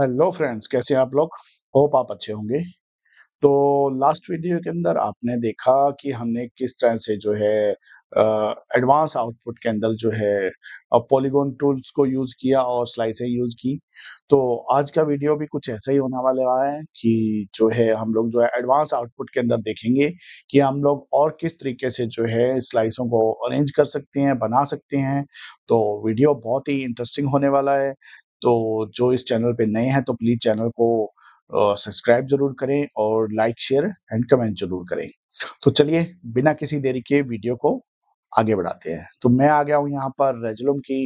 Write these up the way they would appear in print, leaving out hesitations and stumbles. Hello friends, कैसे हैं आप लोग? होप आप अच्छे होंगे। तो लास्ट वीडियो के अंदर आपने देखा कि हमने किस तरह से जो है एडवांस आउटपुट के अंदर जो है पॉलीगॉन टूल्स को यूज किया और स्लाइसें यूज की। तो आज का वीडियो भी कुछ ऐसा ही होने वाला है कि जो है हम लोग जो है एडवांस आउटपुट के अंदर देखेंगे कि हम लोग और किस तरीके से जो है स्लाइसों को अरेंज कर सकते हैं, बना सकते हैं। तो वीडियो बहुत ही इंटरेस्टिंग होने वाला है। तो जो इस चैनल पे नए हैं तो प्लीज चैनल को सब्सक्राइब जरूर करें और लाइक, शेयर एंड कमेंट जरूर करें। तो चलिए बिना किसी देरी के वीडियो को आगे बढ़ाते हैं। तो मैं आ गया हूँ यहाँ पर रेजोल्यूम की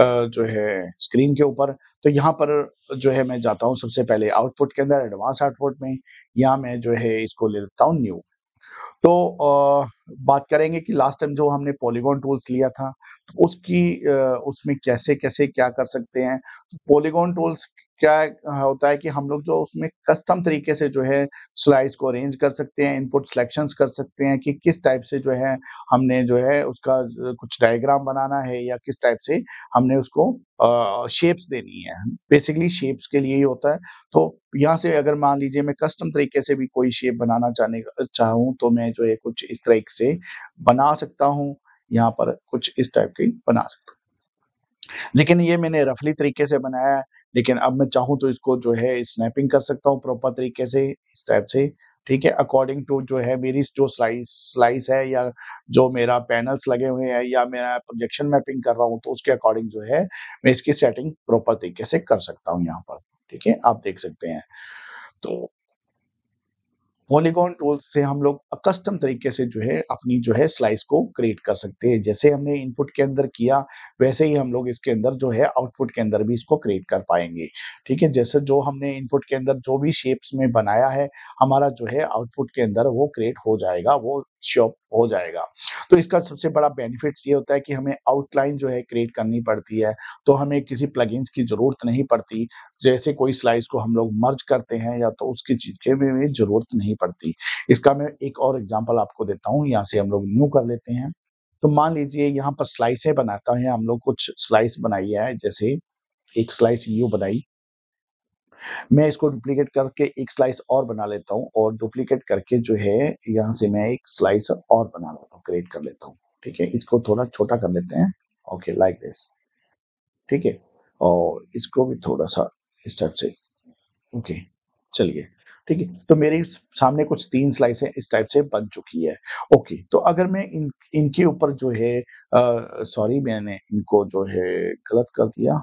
जो है स्क्रीन के ऊपर। तो यहाँ पर जो है मैं जाता हूँ सबसे पहले आउटपुट के अंदर, एडवांस आउटपुट में। यहाँ मैं जो है इसको ले लेता हूँ न्यू। तो बात करेंगे कि लास्ट टाइम जो हमने पॉलीगॉन टूल्स लिया था तो उसमें कैसे कैसे क्या कर सकते हैं। तो पॉलीगॉन टूल्स क्या होता है कि हम लोग जो उसमें कस्टम तरीके से जो है स्लाइस को अरेंज कर सकते हैं, इनपुट सिलेक्शंस कर सकते हैं कि किस टाइप से जो है हमने जो है उसका कुछ डायग्राम बनाना है या किस टाइप से हमने उसको शेप्स देनी है। बेसिकली शेप्स के लिए ही होता है। तो यहाँ से अगर मान लीजिए मैं कस्टम तरीके से भी कोई शेप बनाना चाहूँ तो मैं जो है कुछ इस तरीके से बना सकता हूँ। यहाँ पर कुछ इस टाइप की बना सकता हूँ, लेकिन ये मैंने रफली तरीके से बनाया है। लेकिन अब मैं चाहूं तो इसको जो है स्नैपिंग कर सकता हूं प्रॉपर तरीके से, इस टाइप से, ठीक है, अकॉर्डिंग टू जो है मेरी जो स्लाइस है या जो मेरा पैनल्स लगे हुए हैं या मेरा प्रोजेक्शन मैपिंग कर रहा हूं तो उसके अकॉर्डिंग जो है मैं इसकी सेटिंग प्रॉपर तरीके से कर सकता हूँ यहाँ पर, ठीक है, आप देख सकते हैं। तो पॉलीगॉन टूल्स से हम लोग कस्टम तरीके से जो है अपनी जो है स्लाइस को क्रिएट कर सकते हैं। जैसे हमने इनपुट के अंदर किया वैसे ही हम लोग इसके अंदर जो है आउटपुट के अंदर भी इसको क्रिएट कर पाएंगे, ठीक है। जैसे जो हमने इनपुट के अंदर जो भी शेप्स में बनाया है हमारा जो है आउटपुट के अंदर वो क्रिएट हो जाएगा, वो शॉप हो जाएगा। तो इसका सबसे बड़ा बेनिफिट ये होता है कि हमें आउटलाइन जो है क्रिएट करनी पड़ती है तो हमें किसी प्लगइन्स की जरूरत नहीं पड़ती। जैसे कोई स्लाइस को हम लोग मर्ज करते हैं या तो उसकी चीज की भी जरूरत नहीं पड़ती। इसका मैं एक और एग्जांपल आपको देता हूं। यहाँ से हम लोग न्यू कर लेते हैं। तो मान लीजिए यहाँ पर स्लाइसें बनाता है, हम लोग कुछ स्लाइस बनाई है। जैसे एक स्लाइस यू बनाई, मैं इसको डुप्लीकेट करके एक स्लाइस और बना लेता हूँ और डुप्लीकेट करके जो है यहाँ से मैं एक स्लाइस और बना लेता हूँ, क्रिएट कर लेता हूँ, ठीक है। इसको थोड़ा छोटा कर लेते हैं, ओके, लाइक दिस, ठीक है, और इसको भी थोड़ा सा इस टाइप से, ओके, चलिए, ठीक है। तो मेरे सामने कुछ 3 स्लाइसें इस टाइप से बन चुकी है, ओके। तो अगर मैं इनके ऊपर जो है सॉरी मैंने इनको जो है गलत कर दिया,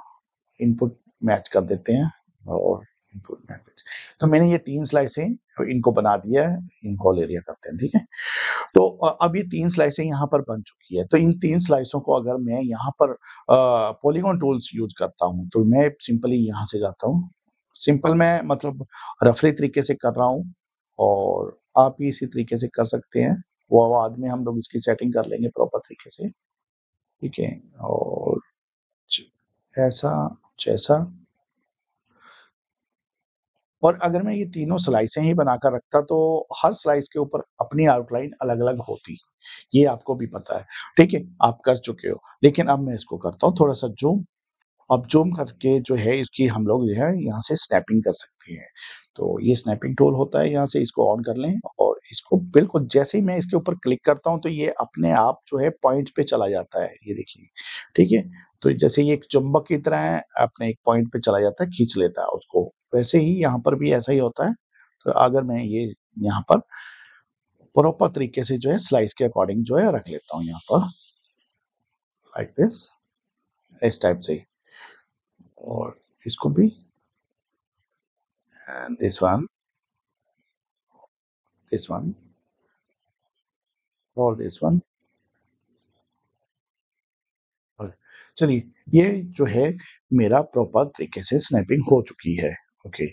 इनपुट मैच कर देते हैं और इनपुट मैच। तो मैंने ये 3 स्लाइसें इनको बना दिया है, इनको ले लिया करते हैं, ठीक है। तो अब ये 3 स्लाइसें यहाँ पर बन चुकी है। तो इन 3 स्लाइसों को अगर मैं यहाँ पर पॉलीगॉन टूल्स यूज करता हूँ तो मैं सिंपली यहाँ से जाता हूँ, सिंपल मैं मतलब रफली तरीके से कर रहा हूँ और आप भी इसी तरीके से कर सकते हैं। वो बाद में हम लोग इसकी सेटिंग कर लेंगे प्रॉपर तरीके से, ठीक है, और ऐसा जैसा। और अगर मैं ये तीनों स्लाइसें ही बनाकर रखता तो हर स्लाइस के ऊपर अपनी आउटलाइन अलग अलग होती, ये आपको भी पता है, ठीक है, आप कर चुके हो। लेकिन अब मैं इसको करता हूँ थोड़ा सा जूम। अब जूम करके जो है इसकी हम लोग जो है यहाँ से स्नैपिंग कर सकते हैं। तो ये स्नैपिंग टूल होता है, यहाँ से इसको ऑन कर लें और इसको बिल्कुल जैसे ही मैं इसके ऊपर क्लिक करता हूँ तो ये अपने आप जो है पॉइंट पे चला जाता है, ये देखिए, ठीक है। तो जैसे ये एक चुंबक की तरह है, अपने एक पॉइंट पे चला जाता है, खींच लेता है उसको, वैसे ही यहाँ पर भी ऐसा ही होता है। तो अगर मैं ये यहाँ पर प्रॉपर तरीके से जो है स्लाइस के अकॉर्डिंग जो है रख लेता हूँ यहाँ पर, लाइक दिस, इस टाइप से, और इसको भी, एंड दिस वन और दिस वन। चलिए, ये जो है मेरा प्रॉपर तरीके से स्नैपिंग हो चुकी है, ओके,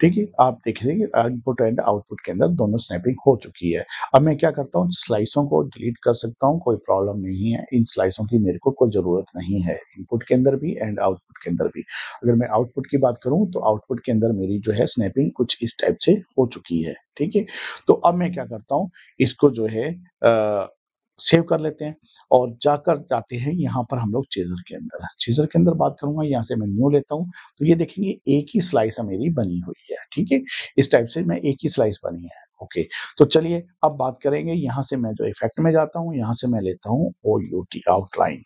ठीक है। आप देखेंगे इनपुट एंड आउटपुट के अंदर दोनों स्नैपिंग हो चुकी है। अब मैं क्या करता हूँ, स्लाइसों को डिलीट कर सकता हूँ, कोई प्रॉब्लम नहीं है। इन स्लाइसों की मेरे को कोई जरूरत नहीं है, इनपुट के अंदर भी एंड आउटपुट के अंदर भी। अगर मैं आउटपुट की बात करूँ तो आउटपुट के अंदर मेरी जो है स्नैपिंग कुछ इस टाइप से हो चुकी है, ठीक है। तो अब मैं क्या करता हूँ, इसको जो है सेव कर लेते हैं और जाकर जाते हैं यहाँ पर हम लोग चेजर के अंदर। चेजर के अंदर बात करूंगा, यहाँ से मैं न्यू लेता हूँ तो ये देखेंगे एक ही स्लाइस मेरी बनी हुई है। ठीक है, इस टाइप से मैं एक ही स्लाइस बनी है। ओके, तो चलिए अब बात करेंगे, यहाँ से मैं जो इफेक्ट में जाता हूँ, यहाँ से मैं लेता हूँ OUT आउटलाइन।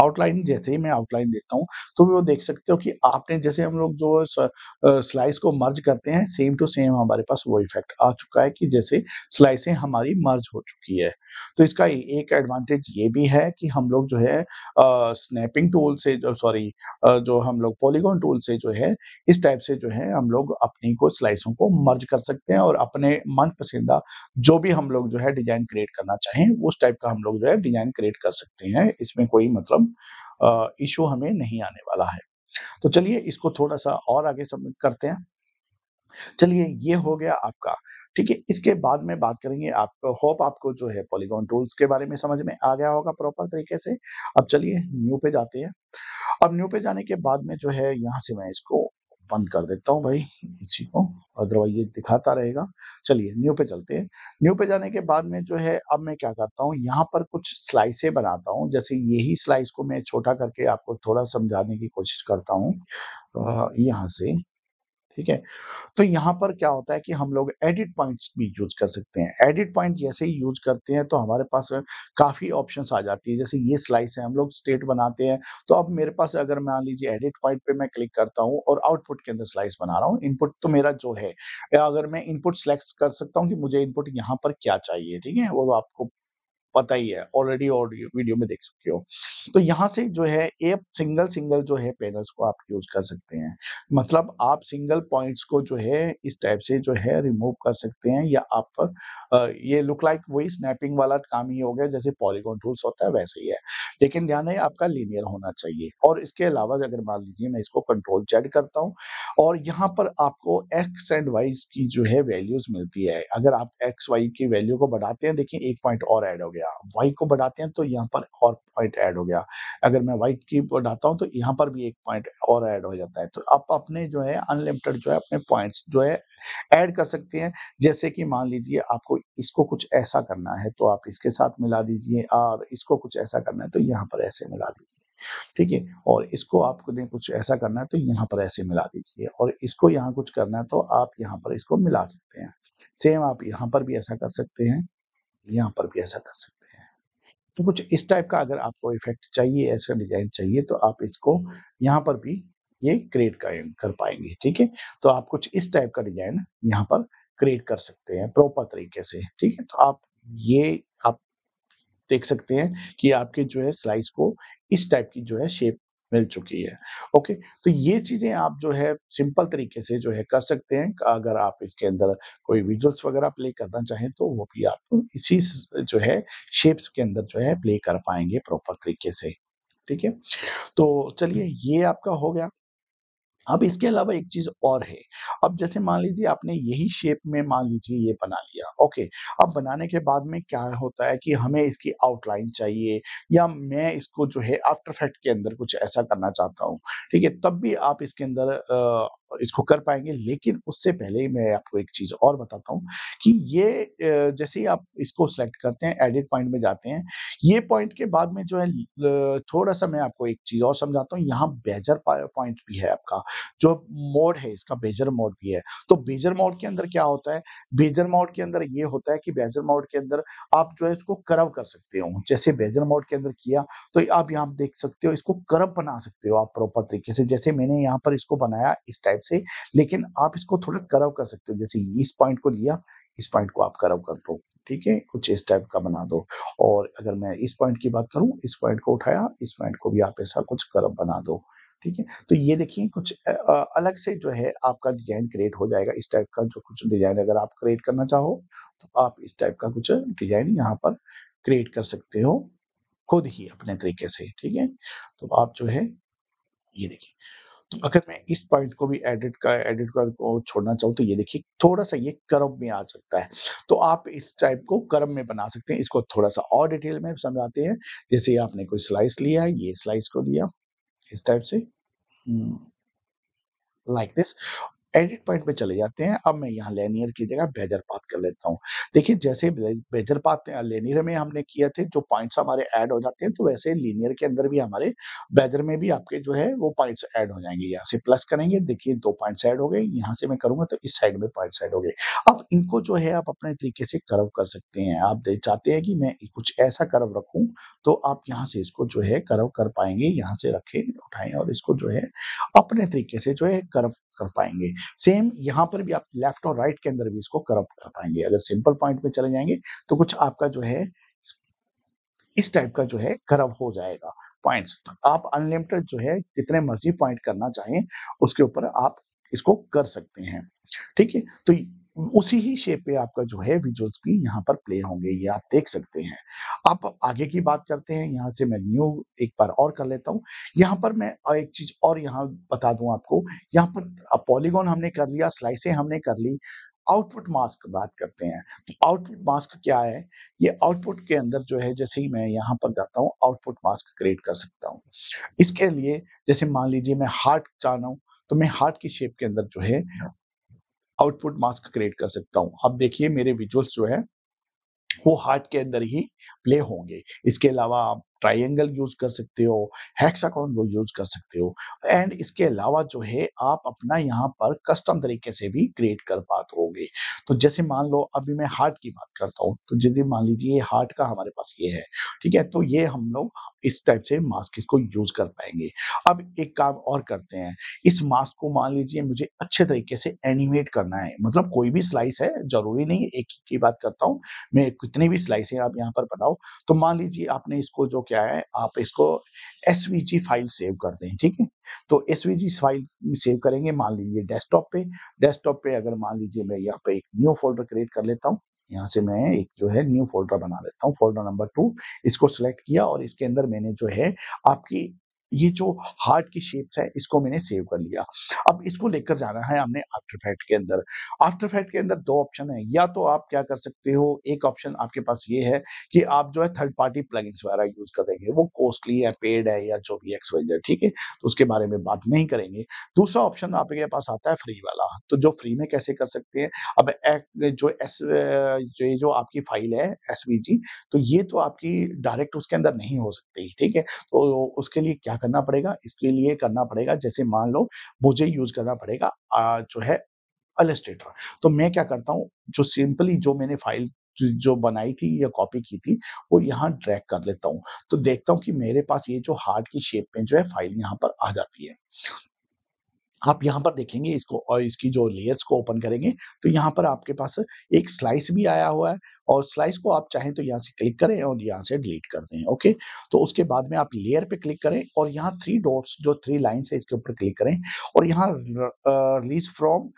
आउटलाइन जैसे ही मैं आउटलाइन देता हूँ तो वो देख सकते हो कि आपने जैसे हम लोग जो स्लाइस को मर्ज करते हैं सेम टू सेम हमारे पास वो इफेक्ट आ चुका है कि जैसे स्लाइसें हमारी मर्ज हो चुकी है। तो इसका एक एडवांटेज ये भी है कि हम लोग जो है स्नैपिंग टूल से जो हम लोग पॉलीगॉन टूल से जो है इस टाइप से जो है हम लोग अपनी को स्लाइसों को मर्ज कर सकते हैं और अपने मन पसंदा जो भी हम लोग जो है डिजाइन क्रिएट करना चाहें उस टाइप का हम लोग जो है डिजाइन क्रिएट कर सकते हैं। इसमें कोई मतलब इशू हमें नहीं आने वाला है। तो चलिए इसको थोड़ा सा और आगे सबमिट करते हैं। चलिए ये हो गया आपका। ठीक है, इसके बाद में बात करेंगे, आप होप आपको जो है पॉलीगॉन टूल्स के बारे में समझ में आ गया होगा प्रॉपर तरीके से। अब चलिए न्यू पे जाते हैं। अब न्यू पे जाने के बाद में जो है यहाँ से मैं इसको बंद कर देता हूं भाई इसी को, अदरवाइज ये दिखाता रहेगा। चलिए न्यू पे चलते हैं। न्यू पे जाने के बाद में जो है अब मैं क्या करता हूँ, यहाँ पर कुछ स्लाइसें बनाता हूँ। जैसे यही स्लाइस को मैं छोटा करके आपको थोड़ा समझाने की कोशिश करता हूँ यहाँ से। ठीक है, तो यहाँ पर क्या होता है कि हम लोग एडिट पॉइंट्स भी यूज कर सकते हैं। एडिट पॉइंट जैसे ही यूज करते हैं तो हमारे पास काफी ऑप्शंस आ जाती है। जैसे ये स्लाइस है, हम लोग स्टेट बनाते हैं तो अब मेरे पास अगर मान लीजिए एडिट पॉइंट पे मैं क्लिक करता हूँ और आउटपुट के अंदर स्लाइस बना रहा हूँ। इनपुट तो मेरा जो है, अगर मैं इनपुट सिलेक्ट कर सकता हूँ कि मुझे इनपुट यहाँ पर क्या चाहिए। ठीक है, वो आपको पता ही है, ऑलरेडी ऑडियो वीडियो में देख सकते हो। तो यहाँ से जो है एक सिंगल सिंगल जो है पैनल्स को आप यूज कर सकते हैं। मतलब आप सिंगल पॉइंट्स को जो है इस टाइप से जो है रिमूव कर सकते हैं, या आप ये लुक लाइक वही स्नैपिंग वाला काम ही हो गया जैसे पॉलीगॉन टूल्स होता है वैसे ही है, लेकिन ध्यान है आपका लीनियर होना चाहिए। और इसके अलावा अगर मान लीजिए मैं इसको कंट्रोल Z करता हूँ और यहाँ पर आपको एक्स एंड वाई की जो है वैल्यूज मिलती है। अगर आप एक्स वाई की वैल्यू को बढ़ाते हैं, देखिए एक पॉइंट और ऐड हो गया। y को बढ़ाते हैं तो यहाँ पर और पॉइंट ऐड हो गया। अगर मैं y की बढ़ाता हूं तो यहाँ पर भी एक पॉइंट और ऐड हो जाता है। तो आप अपने जो है अनलिमिटेड जो है अपने पॉइंट्स जो है ऐड कर सकते हैं। जैसे कि मान लीजिए आपको इसको कुछ ऐसा करना है तो आप इसके साथ मिला दीजिए, और इसको कुछ ऐसा करना है तो यहाँ पर ऐसे मिला दीजिए। ठीक है, और इसको आपको कुछ ऐसा करना है तो यहाँ पर ऐसे मिला दीजिए, और इसको यहाँ कुछ करना है तो आप यहाँ पर इसको मिला सकते हैं। सेम आप यहाँ पर भी ऐसा कर सकते हैं, यहाँ पर भी ऐसा कर सकते हैं। तो कुछ इस टाइप का अगर आपको इफेक्ट चाहिए, ऐसा डिजाइन चाहिए तो आप इसको यहाँ पर भी ये क्रिएट कर पाएंगे। ठीक है, तो आप कुछ इस टाइप का डिजाइन यहाँ पर क्रिएट कर सकते हैं प्रॉपर तरीके से। ठीक है, तो आप ये आप देख सकते हैं कि आपके जो है स्लाइस को इस टाइप की जो है शेप मिल चुकी है। ओके, तो ये चीजें आप जो है सिंपल तरीके से जो है कर सकते हैं। अगर आप इसके अंदर कोई विजुअल्स वगैरह प्ले करना चाहें तो वो भी आप इसी जो है शेप्स के अंदर जो है प्ले कर पाएंगे प्रॉपर तरीके से। ठीक है, तो चलिए ये आपका हो गया। अब इसके अलावा एक चीज और है। अब जैसे मान लीजिए आपने यही शेप में मान लीजिए ये बना लिया। ओके, अब बनाने के बाद में क्या होता है कि हमें इसकी आउटलाइन चाहिए, या मैं इसको जो है आफ्टर इफेक्ट के अंदर कुछ ऐसा करना चाहता हूँ। ठीक है, तब भी आप इसके अंदर इसको कर पाएंगे। लेकिन उससे पहले ही मैं आपको एक चीज और बताता हूँ कि ये जैसे ही आप इसको सिलेक्ट करते हैं, एडिट पॉइंट में जाते हैं, ये पॉइंट के बाद में जो है थोड़ा सा मैं आपको एक चीज और समझाता हूँ। यहाँ बेजर पॉइंट भी है, आपका जो मोड है इसका बेजर मोड भी है। तो बेजर मोड के अंदर क्या होता है, बेजर मोड के अंदर ये होता है कि बेजर मोड के अंदर आप जो है इसको कर्व कर सकते हो। जैसे बेजर मोड के अंदर किया तो आप यहाँ देख सकते हो इसको कर्व बना सकते हो आप प्रॉपर तरीके से। जैसे मैंने यहाँ पर इसको बनाया इस टाइप से, लेकिन आप इसको थोड़ा कर्व कर सकते हो। जैसे इस पॉइंट को लिया, इस पॉइंट को आप कर्व कर दो। ठीक है, कुछ इस टाइप का बना दो। और अगर मैं इस पॉइंट की बात करूं, इस पॉइंट को उठाया, इस पॉइंट को भी आप ऐसा कुछ कर्व बना दो। ठीक है, तो ये देखिए कुछ अलग से जो है आपका डिजाइन क्रिएट हो जाएगा। इस टाइप का जो कुछ डिजाइन अगर आप क्रिएट करना चाहो तो आप इस टाइप का कुछ डिजाइन यहाँ पर क्रिएट कर सकते हो खुद ही अपने तरीके से। ठीक है, तो आप जो है ये देखिए, अगर मैं इस पॉइंट को भी एडिट का छोड़ना चाहूँ तो ये देखिए थोड़ा सा ये कर्व में आ सकता है। तो आप इस टाइप को कर्व में बना सकते हैं। इसको थोड़ा सा और डिटेल में समझाते हैं। जैसे आपने कोई स्लाइस लिया है, ये स्लाइस को लिया इस टाइप से लाइक दिस, एडिट पॉइंट पे चले जाते हैं। अब मैं यहाँ लेनियर की जगह बेजर पाथ कर लेता हूँ। देखिए जैसे बेजर पाथ लेनियर में हमने किया थे जो पॉइंट्स हमारे ऐड हो जाते हैं, तो वैसे लीनियर के अंदर भी हमारे बेजर में भी आपके जो है वो पॉइंट्स ऐड हो जाएंगे। यहाँ से प्लस करेंगे, देखिए दो पॉइंट्स ऐड हो गए, यहाँ से मैं करूंगा तो इस साइड में पॉइंट्स ऐड हो गए। अब इनको जो है आप अपने तरीके से कर्व कर सकते हैं। आप चाहते हैं कि मैं कुछ ऐसा कर्व रखूं तो आप यहाँ से इसको जो है कर्व कर पाएंगे, यहाँ से रखें उठाएं और इसको जो है अपने तरीके से जो है कर्व कर पाएंगे। सेम यहाँ पर भी आप लेफ्ट और राइट के अंदर भी इसको कर्व कर पाएंगे। अगर सिंपल पॉइंट में चले जाएंगे तो कुछ आपका जो है इस टाइप का जो है कर्व हो जाएगा। पॉइंट्स आप अनलिमिटेड जो है जितने मर्जी पॉइंट करना चाहें उसके ऊपर आप इसको कर सकते हैं। ठीक है, तो उसी ही शेप पे आपका जो है विजुअल्स भी यहाँ पर प्ले होंगे, ये आप देख सकते हैं। आप आगे की बात करते हैं, यहाँ से मैं न्यू एक बार और कर लेता हूँ। यहाँ पर मैं एक चीज और यहाँ बता दूं आपको, यहाँ पर पॉलीगॉन हमने कर लिया, स्लाइसें हमने कर ली। आउटपुट मास्क बात करते हैं, तो आउटपुट मास्क क्या है? ये आउटपुट के अंदर जो है जैसे ही मैं यहाँ पर जाता हूँ आउटपुट मास्क क्रिएट कर सकता हूँ। इसके लिए जैसे मान लीजिए मैं हार्ट चाहना हूँ तो मैं हार्ट की शेप के अंदर जो है आउटपुट मास्क क्रिएट कर सकता हूं। अब देखिए मेरे विजुअल्स जो है वो हार्ट के अंदर ही प्ले होंगे। इसके अलावा आप ट्राइंगल यूज कर सकते हो, हेक्सागोन वो यूज कर सकते हो, एंड इसके अलावा जो है आप अपना यहाँ पर कस्टम तरीके से भी क्रिएट कर पाते होगे। तो जैसे मान लो अभी मैं हार्ट की बात करता हूँ, तो जैसे मान लीजिए हार्ट का हमारे पास ये है, ठीक है, तो ये हम लोग इस टाइप से मास्क इसको यूज कर पाएंगे। अब एक काम और करते हैं, इस मास्क को मान लीजिए मुझे अच्छे तरीके से एनिमेट करना है, मतलब कोई भी स्लाइस है, जरूरी नहीं एक ही की बात करता हूँ मैं, कितनी भी स्लाइसें आप यहाँ पर बनाओ। तो मान लीजिए आपने इसको जो क्या है आप इसको SVG फाइल सेव कर दें, ठीक है, तो SVG फाइल सेव करेंगे मान लीजिए डेस्कटॉप पे। डेस्कटॉप पे अगर मान लीजिए मैं यहाँ पे एक न्यू फोल्डर क्रिएट कर लेता हूँ, यहाँ से मैं एक जो है न्यू फोल्डर बना लेता हूँ, फोल्डर नंबर 2, इसको सिलेक्ट किया और इसके अंदर मैंने जो है आपकी ये जो हार्ट की शेप्स है इसको मैंने सेव कर लिया। अब इसको लेकर जाना है हमने आफ्टर इफेक्ट के अंदर। आफ्टर इफेक्ट के अंदर दो ऑप्शन है, या तो आप क्या कर सकते हो, एक ऑप्शन आपके पास ये है कि आप जो है थर्ड पार्टी प्लगइन्स वगैरह यूज कर देंगे, वो कॉस्टली है, पेड है या जो भी एक्सवाइजेड, ठीक है, तो उसके बारे में बात नहीं करेंगे। दूसरा ऑप्शन आपके पास आता है फ्री वाला, तो जो फ्री में कैसे कर सकते हैं, अब जो आपकी फाइल है SVG, तो ये तो आपकी डायरेक्ट उसके अंदर नहीं हो सकती, ठीक है, तो उसके लिए क्या करना पड़ेगा, इसके लिए करना पड़ेगा जैसे मान लो मुझे यूज करना पड़ेगा जो है इलस्ट्रेटर। तो मैं क्या करता हूं, जो सिंपली जो मैंने फाइल जो बनाई थी या कॉपी की थी वो यहाँ ड्रैग कर लेता हूं, तो देखता हूं कि मेरे पास ये जो हार्ट की शेप में जो है फाइल यहाँ पर आ जाती है। आप यहाँ पर देखेंगे इसको और इसकी जो लेयर्स को ओपन करेंगे तो यहाँ पर आपके पास एक स्लाइस भी आया हुआ है, और स्लाइस को आप चाहें तो यहाँ से क्लिक करें और यहाँ से डिलीट कर दें। ओके, तो उसके बाद में आप लेयर पे क्लिक करें और यहाँ 3 डॉट्स जो 3 लाइंस है इसके ऊपर क्लिक करें और यहाँ release from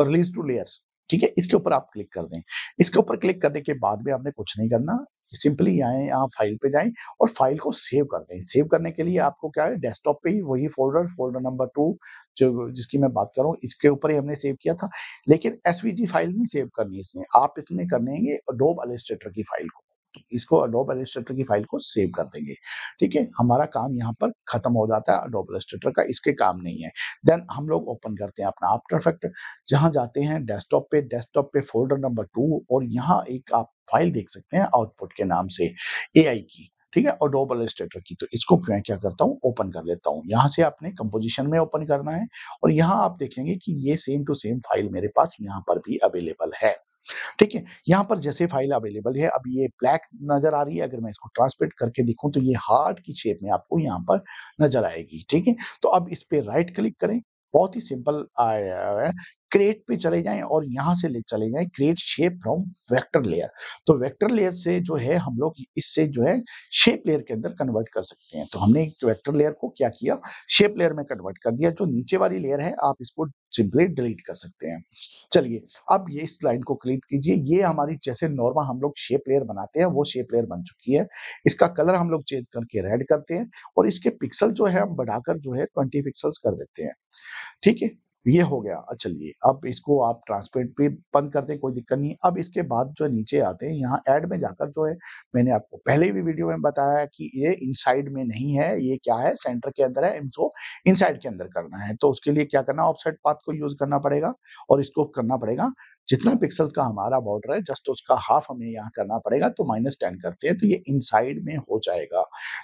release to layers, ठीक है, इसके ऊपर आप क्लिक कर दें। इसके ऊपर क्लिक करने के बाद में आपने कुछ नहीं करना, सिंपली आए यहाँ फाइल पे जाएं और फाइल को सेव कर दें। सेव करने के लिए आपको क्या है, डेस्कटॉप पे ही वही फोल्डर नंबर 2 जो जिसकी मैं बात कर रहा हूँ इसके ऊपर ही हमने सेव किया था, लेकिन SVG फाइल नहीं सेव करनी है इसमें, आप इसमें कर लेंगे एडोब इलस्ट्रेटर की फाइल को, इसको एडोब इलस्ट्रेटर की फाइल को सेव कर देंगे। ठीक है, हमारा काम यहाँ पर खत्म हो जाता है, एडोब इलस्ट्रेटर का इसके काम नहीं है। देन हम लोग ओपन करते हैं अपना आफ्टर इफेक्ट, जहाँ जाते हैं डेस्कटॉप पे, डेस्कटॉप पे फोल्डर नंबर 2 और यहाँ एक आप फाइल देख सकते हैं आउटपुट के नाम से AI की, ठीक है, एडोब इलस्ट्रेटर की, तो इसको मैं क्या करता हूँ ओपन कर लेता हूँ। यहाँ से आपने कंपोजिशन में ओपन करना है और यहाँ आप देखेंगे कि ये सेम टू सेम फाइल मेरे पास यहाँ पर भी अवेलेबल है। ठीक है, यहाँ पर जैसे फाइल अवेलेबल है, अब ये ब्लैक नजर आ रही है, अगर मैं इसको ट्रांसलेट करके देखूं तो ये हार्ट की शेप में आपको यहाँ पर नजर आएगी। ठीक है, तो अब इस पे राइट क्लिक करें, बहुत ही सिंपल है, क्रिएट पे चले जाएं और यहाँ से ले चले जाएं create shape from vector layer, तो वेक्टर लेयर से जो है हम लोग इससे जो है शेप लेयर के अंदर कन्वर्ट कर सकते हैं। तो हमने एक वेक्टर लेयर को क्या किया, शेप लेयर में कन्वर्ट कर दिया। जो नीचे वाली लेयर है आप इसको सिंपली डिलीट कर सकते हैं। चलिए अब ये इस लाइन को क्लिक कीजिए, ये हमारी जैसे नॉर्मल हम लोग शेप लेयर बनाते हैं वो शेप लेयर बन चुकी है। इसका कलर हम लोग चेंज करके रेड करते हैं और इसके पिक्सल जो है हम बढ़ाकर जो है 20 पिक्सल्स कर देते हैं। ठीक है, ये हो गया। चलिए अब इसको आप ट्रांसपेरेंट पे बंद करते हैं, कोई दिक्कत नहीं। अब इसके बाद जो नीचे आते हैं यहाँ ऐड में जाकर जो है मैंने आपको पहले भी वीडियो में बताया कि ये इनसाइड में नहीं है, ये क्या है सेंटर के अंदर है, इनको इनसाइड के अंदर करना है। तो उसके लिए क्या करना, ऑफसेट पाथ को यूज करना पड़ेगा और इसको करना पड़ेगा जितना पिक्सल का हमारा बॉर्डर है जस्ट उसका हाफ हमें यहाँ करना पड़ेगा। तो -10 करते हैं तो ये इनसाइड में हो जाएगा।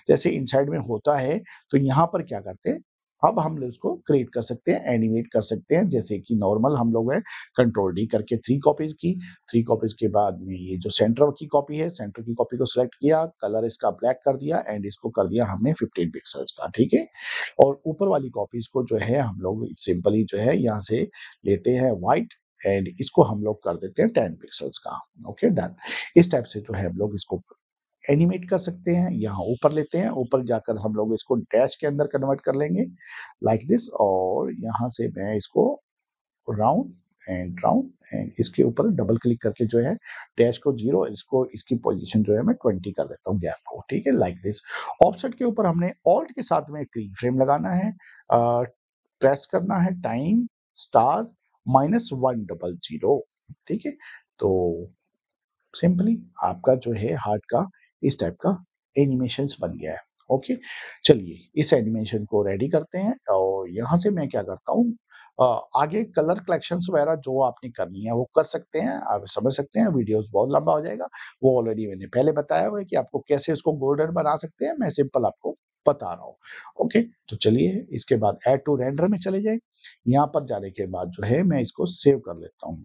जैसे इनसाइड में होता है तो यहाँ पर क्या करते हैं, अब हम लोग उसको क्रिएट कर सकते हैं, एनिमेट कर सकते हैं। जैसे कि नॉर्मल हम लोग है कंट्रोल डी करके 3 कॉपीज की, 3 कॉपीज के बाद में ये जो सेंटर की कॉपी है, सेंटर की कॉपी को सिलेक्ट किया, कलर इसका ब्लैक कर दिया एंड इसको कर दिया हमने 15 पिक्सल्स का, ठीक है। और ऊपर वाली कॉपीज को जो है हम लोग सिंपली जो है यहाँ से लेते हैं व्हाइट एंड इसको हम लोग कर देते हैं 10 पिक्सल्स का, ओके डन। इस टाइप से जो है हम लोग इसको एनिमेट कर सकते हैं। यहाँ ऊपर लेते हैं, ऊपर जाकर हम लोग इसको डैश के अंदर कन्वर्ट कर लेंगे लाइक दिस, और यहाँ से मैं इसको राउंड एंड इसके ऊपर डबल क्लिक करके जो है डैश को 0, इसको इसकी पोजीशन जो है मैं 20 कर देता हूँ गैप को, ठीक है लाइक दिस। ऑफसेट के ऊपर हमने ऑल्ट के साथ में फ्री फ्रेम लगाना है, प्रेस करना है टाइम स्टार -100, ठीक है। तो सिंपली आपका जो है हार्ट का इस टाइप का एनिमेशंस बन गया है, ओके। चलिए इस एनिमेशन को रेडी करते हैं और यहाँ से मैं क्या करता हूँ, आगे कलर कलेक्शंस वगैरह जो आपने करनी है वो कर सकते हैं, आप समझ सकते हैं वीडियोस बहुत लंबा हो जाएगा। वो ऑलरेडी मैंने पहले बताया हुआ है कि आपको कैसे उसको गोल्डन बना सकते हैं, मैं सिंपल आपको बता रहा हूँ, ओके। तो चलिए इसके बाद ऐड टू रेंडर में चले जाए, यहाँ पर जाने के बाद जो है मैं इसको सेव कर लेता हूँ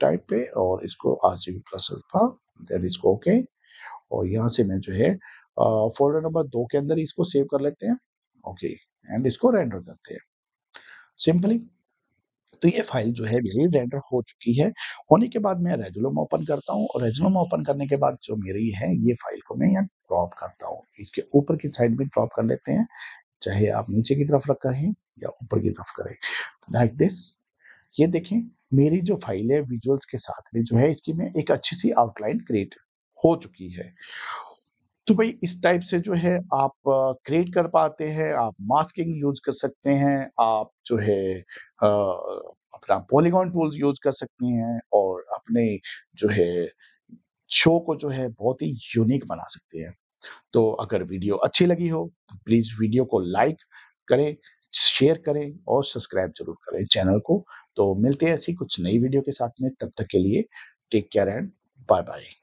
टाइप पे और इसको RGB+α देन इसको ओके, और यहाँ से मैं जो है फोल्डर नंबर 2 के अंदर इसको सेव कर लेते हैं, ओके एंड इसको रेंडर करते हैं सिंपली। तो ये फाइल जो है मेरी रेंडर हो चुकी है। होने के बाद मैं रेजोल्यूम ओपन करता हूँ और रेजोल्यूम ओपन करने के बाद जो मेरी है ये फाइल को मैं यहाँ ड्रॉप करता हूँ, इसके ऊपर की साइड में ड्रॉप कर लेते हैं, चाहे आप नीचे की तरफ रखें या ऊपर की तरफ करें लाइक दिस। ये देखें मेरी जो फाइल है विजुअल्स के साथ में जो है इसकी मैं एक अच्छी सी आउटलाइन क्रिएट हो चुकी है। तो भाई इस टाइप से जो है आप क्रिएट कर पाते हैं, आप मास्किंग यूज कर सकते हैं, आप जो है अपना पॉलीगॉन टूल्स यूज कर सकते हैं और अपने जो है शो को जो है बहुत ही यूनिक बना सकते हैं। तो अगर वीडियो अच्छी लगी हो तो प्लीज वीडियो को लाइक करें, शेयर करें और सब्सक्राइब जरूर करें चैनल को। तो मिलते हैं ऐसी कुछ नई वीडियो के साथ में, तब तक के लिए take care and bye bye.